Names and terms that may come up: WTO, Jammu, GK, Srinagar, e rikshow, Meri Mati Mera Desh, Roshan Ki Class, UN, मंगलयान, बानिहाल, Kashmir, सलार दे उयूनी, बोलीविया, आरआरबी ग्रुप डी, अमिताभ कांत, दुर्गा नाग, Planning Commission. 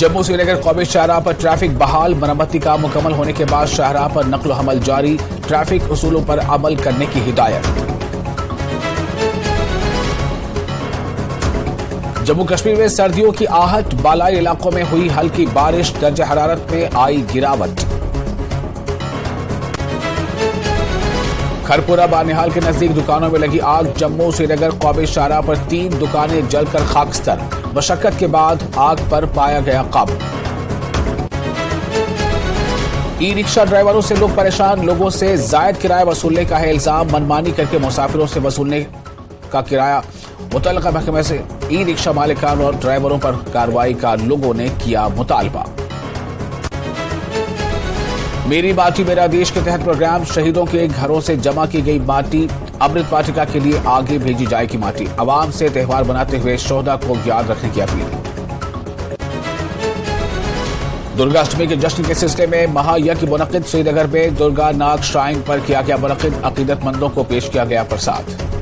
जम्मू श्रीनगर कौमी शाहरा पर ट्रैफिक बहाल, मरम्मती काम मुकम्मल होने के बाद शाहरा पर नकल हमल जारी, ट्रैफिक उसूलों पर अमल करने की हिदायत। जम्मू कश्मीर में सर्दियों की आहट, बालाई इलाकों में हुई हल्की बारिश, दर्जा हरारत में आई गिरावट। खरपुरा बानिहाल के नजदीक दुकानों में लगी आग, जम्मू श्रीनगर कौमी शाहरा पर 3 दुकानें जलकर खाकस्तर, मशक्कत के बाद आग पर पाया गया काबू। ई रिक्शा ड्राइवरों से लोग परेशान, लोगों से जायद किराया वसूलने का है इल्जाम, मनमानी करके मुसाफिरों से वसूलने का किराया। मुतल्लिका महकमे से ई रिक्शा मालिकान और ड्राइवरों पर कार्रवाई का लोगों ने किया मुतालबा। मेरी माटी मेरा देश के तहत प्रोग्राम, शहीदों के घरों से जमा की गई माटी, अमृत वाटिका के लिए आगे भेजी जाएगी माटी। आवाम से त्यौहार मनाते हुए शोहदा को याद रखने की अपील। दुर्गाष्टमी के जश्न के सिलसिले में महायज्ञ मुनक्किद, श्रीनगर में दुर्गा नाग श्राइन पर किया गया मुनक्किद, अकीदतमंदों को पेश किया गया प्रसाद।